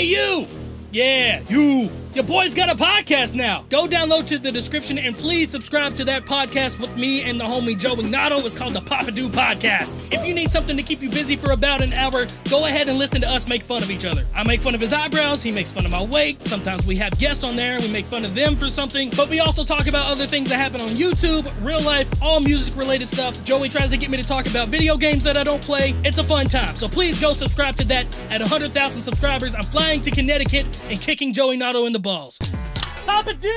Hey, you! Yeah, you! Your boy's got a podcast now! Go download to the description and please subscribe to that podcast with me and the homie Joey Notto. It's called the Papa Dude Podcast. If you need something to keep you busy for about an hour, go ahead and listen to us make fun of each other. I make fun of his eyebrows, he makes fun of my weight. Sometimes we have guests on there, we make fun of them for something. But we also talk about other things that happen on YouTube, real life, all music related stuff. Joey tries to get me to talk about video games that I don't play. It's a fun time, so please go subscribe to that. At 100,000 subscribers, I'm flying to Connecticut and kicking Joey Notto in the balls. Papa Dude!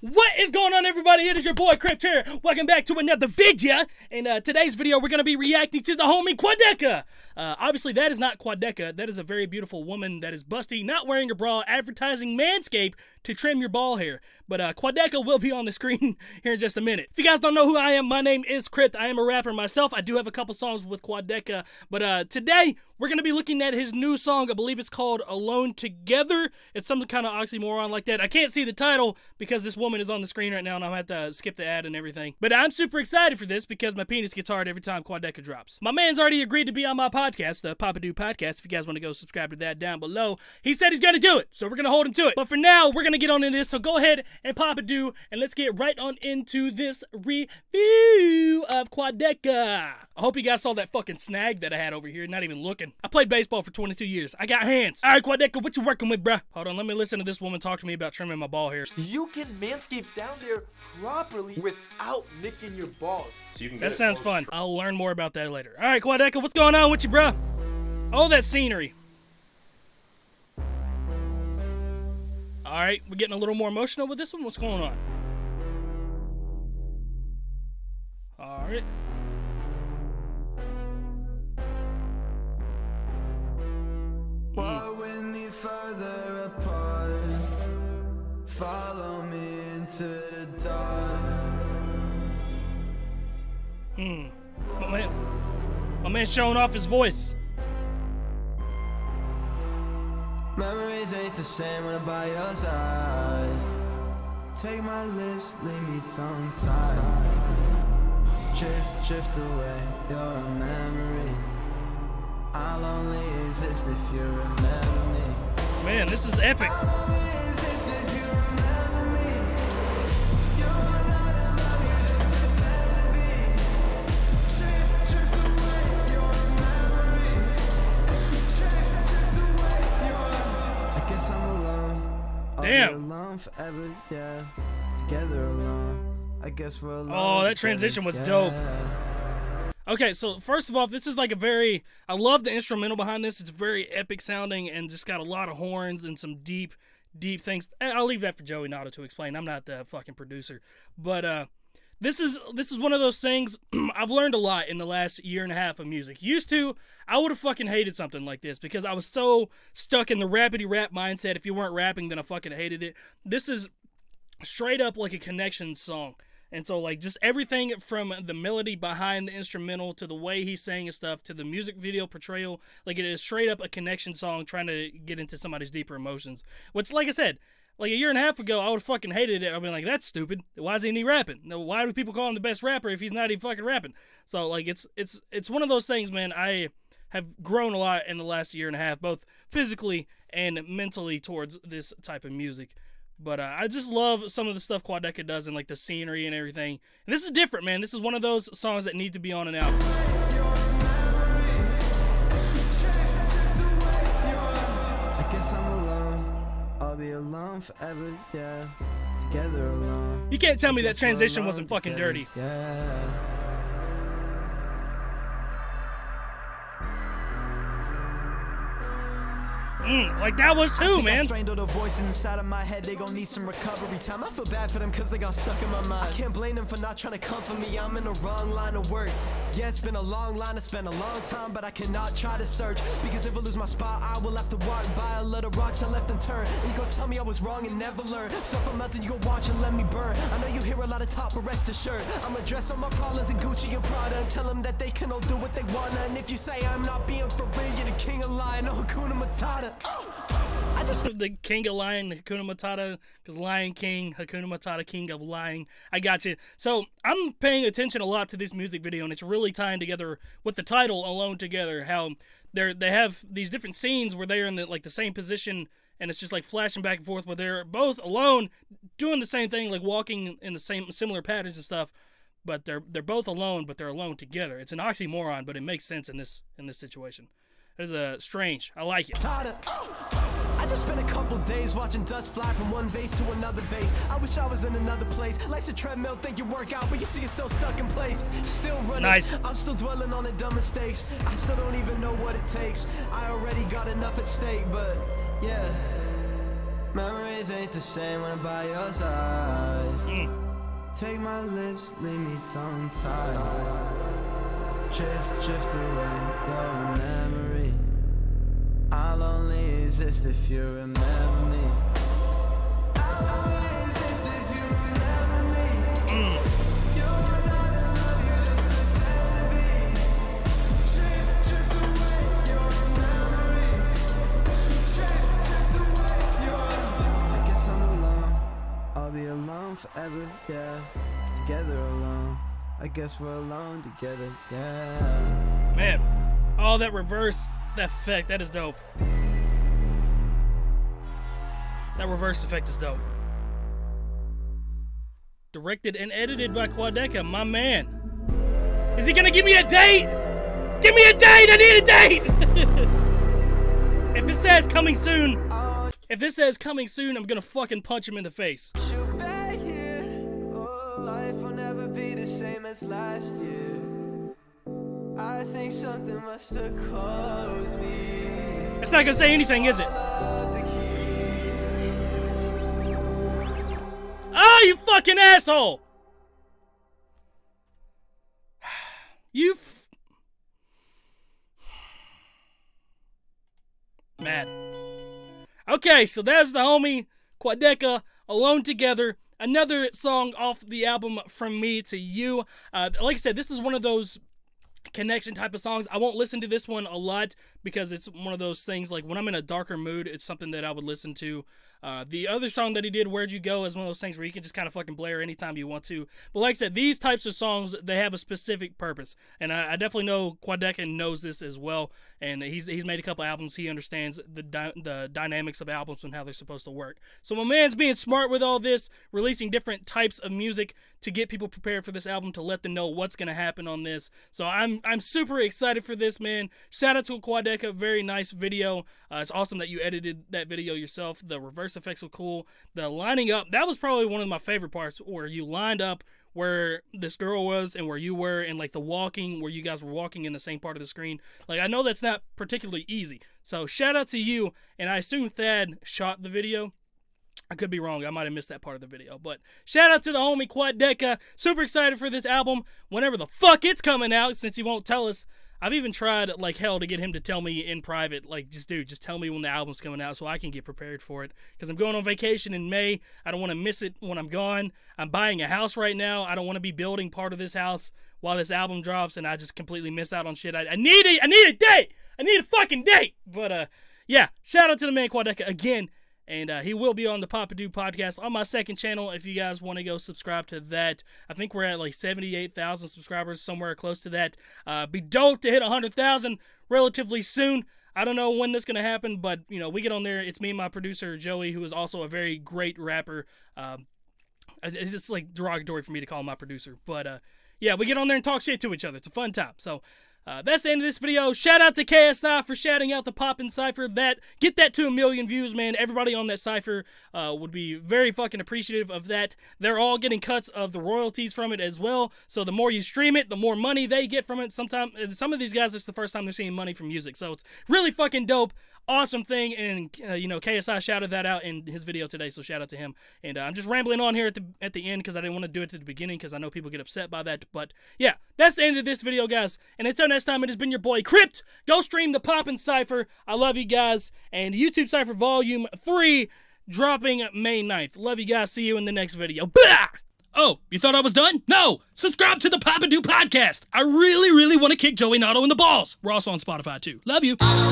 What is going on, everybody? It is your boy Crypt here. Welcome back to another video. In today's video, we're going to be reacting to the homie Quadeca. Obviously, that is not Quadeca. That is a very beautiful woman that is busty, not wearing a bra, advertising Manscape to trim your ball hair. But Quadeca will be on the screen here in just a minute. If you guys don't know who I am, my name is Crypt. I am a rapper myself. I do have a couple songs with Quadeca. But today, we're going to be looking at his new song. I believe it's called Alone Together. It's some kind of oxymoron like that. I can't see the title because this woman is on the screen right now and I'm going to have to skip the ad and everything. But I'm super excited for this because my penis gets hard every time Quadeca drops. My man's already agreed to be on my podcast, the Papa Dude Podcast. If you guys want to go subscribe to that down below, he said he's going to do it. So we're going to hold him to it. But for now, we're going to get on into this. So go ahead and Papa Dude, and let's get right on into this review of Quadeca. I hope you guys saw that fucking snag that I had over here, not even looking. I played baseball for 22 years. I got hands. All right, Quadeca, what you working with, bruh? Hold on, let me listen to this woman talk to me about trimming my ball hair. You can manscape down there properly without nicking your balls. So you can that sounds fun. I'll learn more about that later. All right, Quadeca, what's going on with you, bruh? Oh, that scenery. All right, we're getting a little more emotional with this one. What's going on? All right. Why win me further apart? Follow me into the dark. My man's showing off his voice. Memories ain't the same when I'm by your side. Take my lips, leave me tongue-tied. Drift away, you're a memory. I'll only exist if you remember me. Man, this is epic. I'll only exist if you remember me. You're not alone, you don't pretend to be. Drift away, you're a memory. Drift away, you're... I guess I'm alone. Damn. Alone forever, yeah. Together alone. I guess we're alone. Oh, that transition was dope. Okay, so first of all, this is like a very, I love the instrumental behind this. It's very epic sounding and just got a lot of horns and some deep, deep things. I'll leave that for Joey Notto to explain. I'm not the fucking producer. But this is one of those things I've learned a lot in the last year and a half of music. Used to, I would have fucking hated something like this because I was so stuck in the rappity rap mindset. If you weren't rapping, then I fucking hated it. This is straight up like a connection song. And so, like, just everything from the melody behind the instrumental to the way he sang his stuff to the music video portrayal, like, it is straight up a connection song trying to get into somebody's deeper emotions. Which, like I said, like, a year and a half ago, I would have fucking hated it. I'd be like, that's stupid. Why isn't he rapping? Why do people call him the best rapper if he's not even fucking rapping? So, like, it's one of those things, man. I have grown a lot in the last year and a half, both physically and mentally towards this type of music. But I just love some of the stuff Quadeca does and, like, the scenery and everything. And this is different, man. This is one of those songs that need to be on an album. I guess I'm alone. I'll be alone forever, yeah. Together alone. You can't tell me that transition wasn't fucking dirty. Yeah. Like that was too, man. Strangled a voice inside of my head. They gon' need some recovery time. I feel bad for them because they got stuck in my mind. I can't blame them for not trying to come for me. I'm in the wrong line of work. Yeah, it's been a long line. It's been a long time, but I cannot try to search because if I lose my spot, I will have to walk by a lot of rocks I left and turn. You gon' tell me I was wrong and never learn. So if I'm melting, you gon' watch and let me burn. I know you hear a lot of talk, but rest assured, I'ma dress all my problems in Gucci and Prada and tell them that they can all do what they wanna. And if you say I'm not being for real, you're the king of lying. No Hakuna Matata. I just put the king of lying, Hakuna Matata, because Lion King, Hakuna Matata, king of lying. I got you. So I'm paying attention a lot to this music video, and it's really tying together with the title Alone Together, how they have these different scenes where they're in the, like, the same position, and it's just like flashing back and forth where they're both alone doing the same thing, like walking in the same similar patterns and stuff, but they're both alone, but they're alone together. It's an oxymoron, but it makes sense in this situation. It is strange. I like it. I just spent a couple days watching dust fly from one vase to another vase. I wish I was in another place. Life's a treadmill, think you work out, but you see it's still stuck in place. Still running. Nice. I'm still dwelling on the dumb mistakes. I still don't even know what it takes. I already got enough at stake, but yeah. Memories ain't the same when I'm by your side. Take my lips, leave me tongue-tied. Drift away, your memory. I'll only exist if you remember me. I'll only exist if you remember me. You are not in love, you just pretend to be. Drift away your memory. Drift away your... I guess I'm alone. I'll be alone forever, yeah. Together alone. I guess we're alone together, yeah. Man, all that reverse... that effect, that is dope. That reverse effect is dope. Directed and edited by Quadeca, my man. Is he gonna give me a date? Give me a date! I need a date! If it says coming soon, if this says coming soon, I'm gonna fucking punch him in the face. Shoot back here. Oh, life will never be the same as last year. I think something must have caused me. It's not gonna say anything, is it? Oh, you fucking asshole! You mad. Okay, so that's the homie Quadeca, Alone Together. Another song off the album From Me To You. Like I said, this is one of those connection type of songs. I won't listen to this one a lot because it's one of those things, like when I'm in a darker mood, it's something that I would listen to. The other song that he did, Where'd You Go, is one of those things where you can just kind of fucking blare anytime you want to. But like I said, these types of songs, they have a specific purpose, and I definitely know Quadeca knows this as well, and he's made a couple albums. He understands the dynamics of albums and how they're supposed to work. So my man's being smart with all this, releasing different types of music to get people prepared for this album, to let them know what's going to happen on this. So I'm super excited for this, man. Shout out to Quadeca, very nice video. It's awesome that you edited that video yourself. The reverse effects were cool. The lining up, that was probably one of my favorite parts, where you lined up where this girl was and where you were, and like the walking, where you guys were walking in the same part of the screen. Like, I know that's not particularly easy, so shout out to you. And I assume Thad shot the video. I could be wrong. I might have missed that part of the video, but shout out to the homie Quadeca. Super excited for this album whenever the fuck it's coming out, since he won't tell us. I've even tried like hell to get him to tell me in private, like, just tell me when the album's coming out so I can get prepared for it, because I'm going on vacation in May. I don't want to miss it when I'm gone. I'm buying a house right now. I don't want to be building part of this house while this album drops, and I just completely miss out on shit. I need a date. I need a fucking date. But yeah, shout out to the man Quadeca again. And he will be on the Papa Dude Podcast on my second channel if you guys want to go subscribe to that. I think we're at like 78,000 subscribers, somewhere close to that. Be dope to hit 100,000 relatively soon. I don't know when that's going to happen, but, you know, we get on there. It's me and my producer, Joey, who is also a very great rapper. It's like derogatory for me to call him my producer. But, yeah, we get on there and talk shit to each other. It's a fun time. So... that's the end of this video. Shout out to KSI for shouting out the Poppin' Cypher. Get that to 1 million views, man. Everybody on that Cypher would be very fucking appreciative of that. They're all getting cuts of the royalties from it as well. So the more you stream it, the more money they get from it. Some of these guys, it's the first time they're seeing money from music. So it's really fucking dope. Awesome thing. And, you know, KSI shouted that out in his video today, so shout out to him. And I'm just rambling on here at the end because I didn't want to do it at the beginning because I know people get upset by that. But, yeah, that's the end of this video, guys. And until next time, it has been your boy, Crypt. Go stream the Poppin' Cypher. I love you guys. And YouTube Cypher Volume 3 dropping May 9th. Love you guys. See you in the next video. Blah! Oh, you thought I was done? No! Subscribe to the Papa Dude Podcast. I really, really want to kick Joey Notto in the balls. We're also on Spotify, too. Love you. Yeah.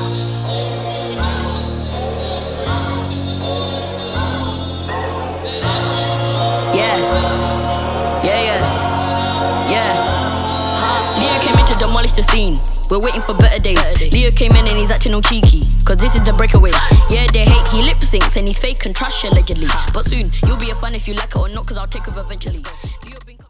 Huh? Leah came in to demolish the scene. We're waiting for better days. Leo came in and he's acting all cheeky, cause this is the breakaway. Yeah, they hate, he lip syncs and he's fake and trash allegedly. But soon, you'll be a fan if you like it or not, cause I'll take over eventually.